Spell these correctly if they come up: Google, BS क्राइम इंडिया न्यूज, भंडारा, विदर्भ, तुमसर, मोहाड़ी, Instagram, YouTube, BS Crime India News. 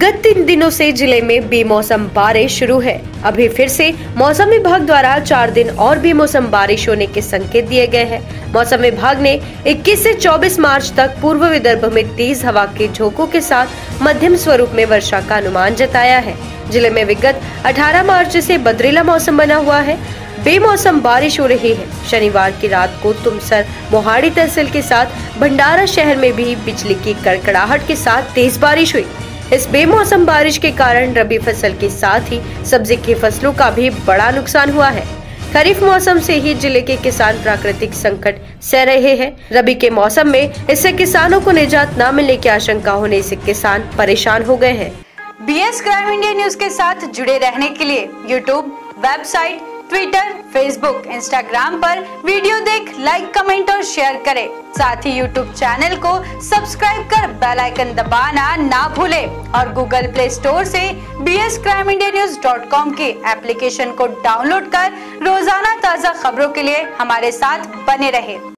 गत 3 दिनों से जिले में बेमौसम बारिश शुरू है। अभी फिर से मौसम विभाग द्वारा 4 दिन और बेमौसम बारिश होने के संकेत दिए गए हैं। मौसम विभाग ने 21 से 24 मार्च तक पूर्व विदर्भ में तेज हवा के झोंकों के साथ मध्यम स्वरूप में वर्षा का अनुमान जताया है। जिले में विगत 18 मार्च से बदरीला मौसम बना हुआ है। बेमौसम बारिश हो रही है। शनिवार की रात को तुमसर मोहाड़ी तहसील के साथ भंडारा शहर में भी बिजली की कड़कड़ाहट के साथ तेज बारिश हुई। इस बेमौसम बारिश के कारण रबी फसल के साथ ही सब्जी की फसलों का भी बड़ा नुकसान हुआ है। खरीफ मौसम से ही जिले के किसान प्राकृतिक संकट सह रहे हैं। रबी के मौसम में इससे किसानों को निजात न मिलने की आशंका होने से किसान परेशान हो गए हैं। BS क्राइम इंडिया न्यूज के साथ जुड़े रहने के लिए YouTube, website, Twitter, Facebook, Instagram पर वीडियो देख लाइक, कमेंट और शेयर करें। साथ ही यूट्यूब चैनल को सब्सक्राइब कर बेल आइकन दबाना ना भूलें और गूगल प्ले स्टोर से bscrimeindianews.com की एप्लीकेशन को डाउनलोड कर रोजाना ताज़ा खबरों के लिए हमारे साथ बने रहें।